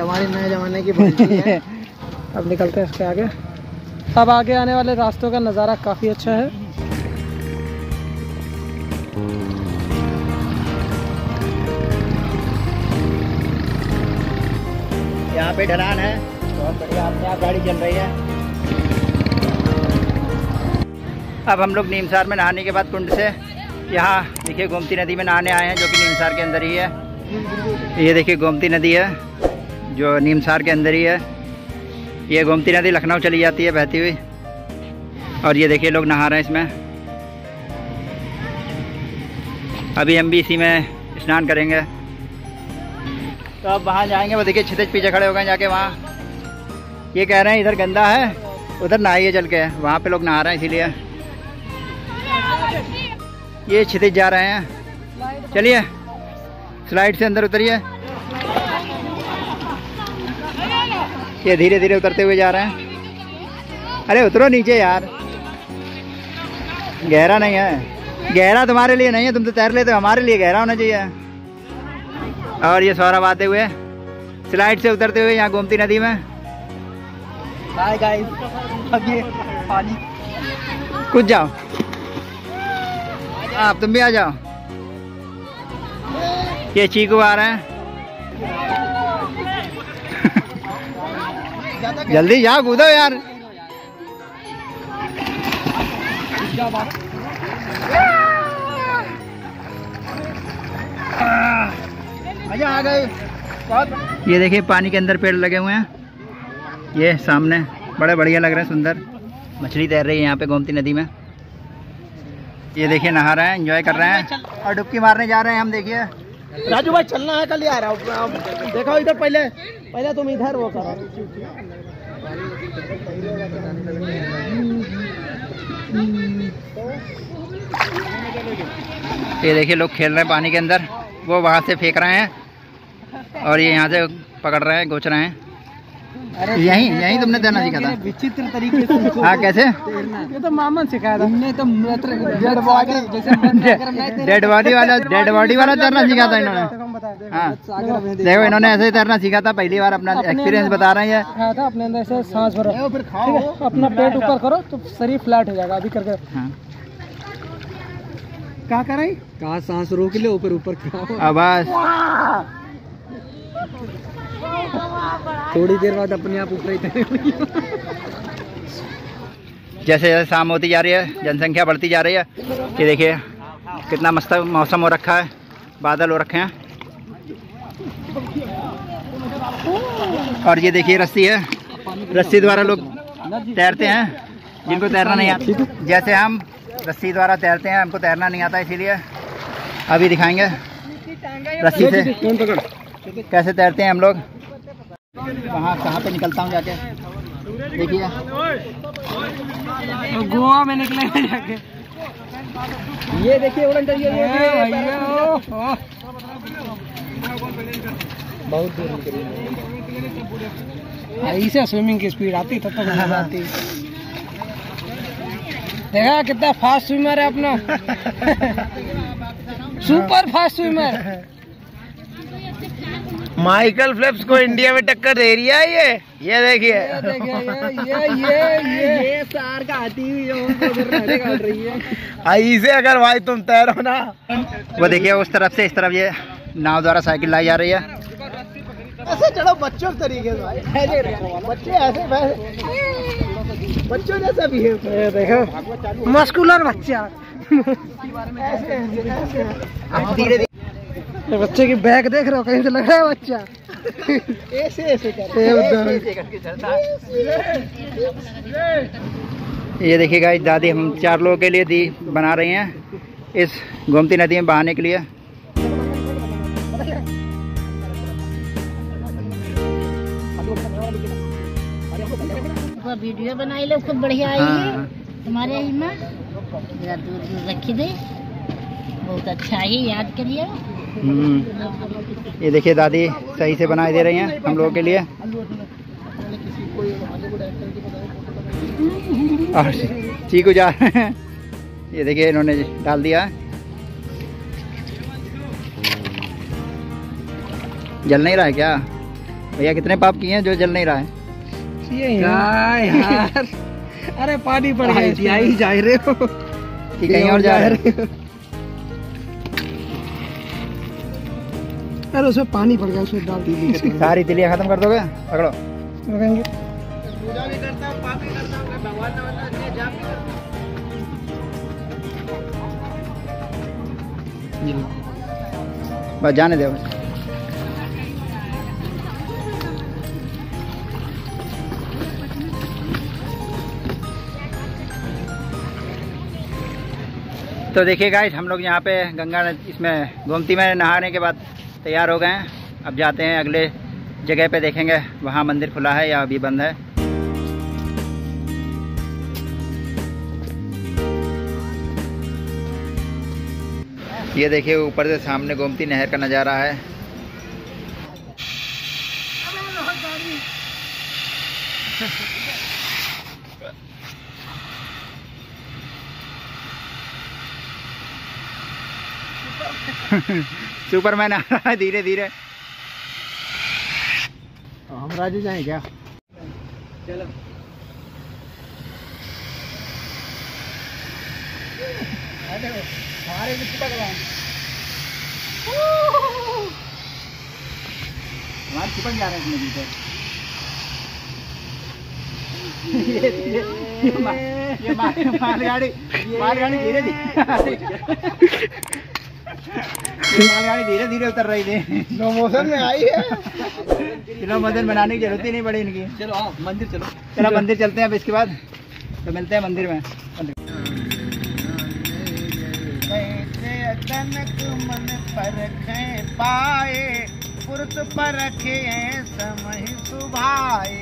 हमारे नए जमाने की बात है। अब निकलते हैं इसके आगे। अब आगे आने वाले रास्तों का नज़ारा काफ़ी अच्छा है। यहाँ पे ढलान है, बहुत बढ़िया अपने आप गाड़ी चल रही है। अब हम लोग नीमसार में नहाने के बाद कुंड से यहाँ देखिए गोमती नदी में नहाने आए हैं, जो कि नीमसार के अंदर ही है। ये देखिए गोमती नदी है जो नीमसार के अंदर ही है। ये गोमती नदी लखनऊ चली जाती है बहती हुई, और ये देखिए लोग नहा रहे हैं इसमें। अभी हम भी इसी में स्नान करेंगे। तो अब वहाँ जाएंगे, वो देखिए छितज पीछे खड़े हो गए जाके वहाँ। ये कह रहे हैं इधर गंदा है, उधर नहाइए चल के, वहाँ पे लोग नहा रहे हैं इसीलिए ये छितज जा रहे हैं। चलिए स्लाइड से अंदर उतरिए। ये धीरे धीरे उतरते हुए जा रहे हैं। अरे उतरो नीचे यार, गहरा नहीं है। गहरा तुम्हारे लिए नहीं है, तुम तो तैर लेते हो, हमारे लिए गहरा होना चाहिए। और ये सौरभ आते हुए स्लाइड से उतरते हुए यहाँ गोमती नदी में। हाय गाइस, अब ये पानी कुछ जाओ, आप तुम भी आ जाओ। ये चीकू आ रहे हैं, जल्दी जाओ कूदो यार। मजा आ गए। ये देखिए पानी के अंदर पेड़ लगे हुए हैं, ये सामने बड़े बढ़िया लग रहे हैं, सुंदर। मछली तैर रही है यहाँ पे गोमती नदी में। ये देखिए नहा रहे हैं, एंजॉय कर रहे हैं और डुबकी मारने जा रहे हैं हम। देखिए राजू भाई चलना है, कल ही आ रहा हूँ। देखो इधर, पहले पहले तुम इधर वो करो। ये देखिए लोग खेल रहे हैं पानी के अंदर, वो वहाँ से फेंक रहे हैं और ये यहाँ से पकड़ रहे हैं, गोच रहे हैं। यही तुमने देना सीखा था विचित्र तरीके से। हाँ कैसे? ये तो मामन सिखाया था। हमने तो डेड बॉडी वाला तैरना सीखा था इन्होंने। हाँ देखो, इन्होंने ऐसे ही तैरना सीखा था, पहली बार अपना एक्सपीरियंस बता रहे हैं। अपने अंदर से सांस भरो, फिर खाओ, अपना पेट ऊपर करो तो शरीर फ्लैट हो जाएगा। अभी करके क्या कर रही? कहा सांस रोक लो, ऊपर ऊपर खाओ। आवाज थोड़ी देर बाद अपने आप ऊपर ही जैसे जैसे शाम होती जा रही है, जनसंख्या बढ़ती जा रही है। ये देखिए कितना मस्त मौसम हो रखा है, बादल हो रखे हैं। और ये देखिए रस्सी है, रस्सी द्वारा लोग तैरते हैं जिनको तैरना नहीं आता। जैसे हम रस्सी द्वारा तैरते हैं, हमको तैरना नहीं आता, इसीलिए अभी दिखाएंगे रस्सी से कैसे तैरते हैं हम लोग। वहाँ कहाँ पे निकलता हूँ जाके, देखिए तो गोवा में निकले जाके। ये देखिए बहुत दूर निकली। इसे स्विमिंग की स्पीड आती तब तक आती। देखा कितना फास्ट स्विमर है अपना super fast swimmer Michael Phelps को इंडिया में टक्कर दे रही है ये देखिए ये सार का हाथी काट रही है इसे। अगर भाई तुम तैरो ना, वो देखिए उस तरफ से इस तरफ ये नाव द्वारा साइकिल लाई जा रही है। ऐसे चलो बच्चों तरीके से, बच्चे ऐसे बच्चों जैसा भी है। देखो मस्कुलर बच्चा, धीरे बच्चे की बैग देख रहे हो, कहीं से लगा है बच्चा ऐसे करके चलता। ये देखिए गाइस, दादी हम चार लोगों के लिए दी बना रही हैं इस गोमती नदी में बहाने के लिए। वीडियो बनाई ले उसको, बढ़िया आई है हमारे आई माँ। रखी दे, बहुत अच्छा है, याद करिए। ये देखिए दादी सही से बनाई दे रही हैं हम लोगों के लिए। और चीकू जा रहे हैं, ये देखिए इन्होंने डाल दिया। जल नहीं रहा है क्या? भैया कितने पाप किए हैं जो जल नहीं रहा है यार। अरे पानी पड़ गया ही जा रहे हो कि कहीं और जा रहे हो? अरे उसमें पानी पड़ गया, उसमें डाल दीजिए। सारी तिलियाँ खत्म कर दोगे? पकड़ो पूजा भी करता हूँ, पाप भी करता हूँ, भगवान जाप भी करता हूँ। बस जाने दे बस। तो देखिए गाइस, हम लोग यहाँ पे गंगा इसमें गोमती में नहाने के बाद तैयार हो गए हैं। अब जाते हैं अगले जगह पे, देखेंगे वहाँ मंदिर खुला है या अभी बंद है। ये देखिए ऊपर से सामने गोमती नहर का नज़ारा है। सुपरमैन आ रहा है धीरे धीरे। हम राजू जाएं क्या? चलो चिपक जा रहे हैं ये मालगाड़ी धीरे धीरे उतर रही थी। स्लो मोशन में आई है। चलो मंदिर बनाने की जरूरत ही नहीं पड़ी इनकी। चलो आओ मंदिर, चलो चलो मंदिर चलते हैं। अब इसके बाद तो मिलते हैं मंदिर में। तनक मन परखें पाए पुरत परखें समय सुभाए।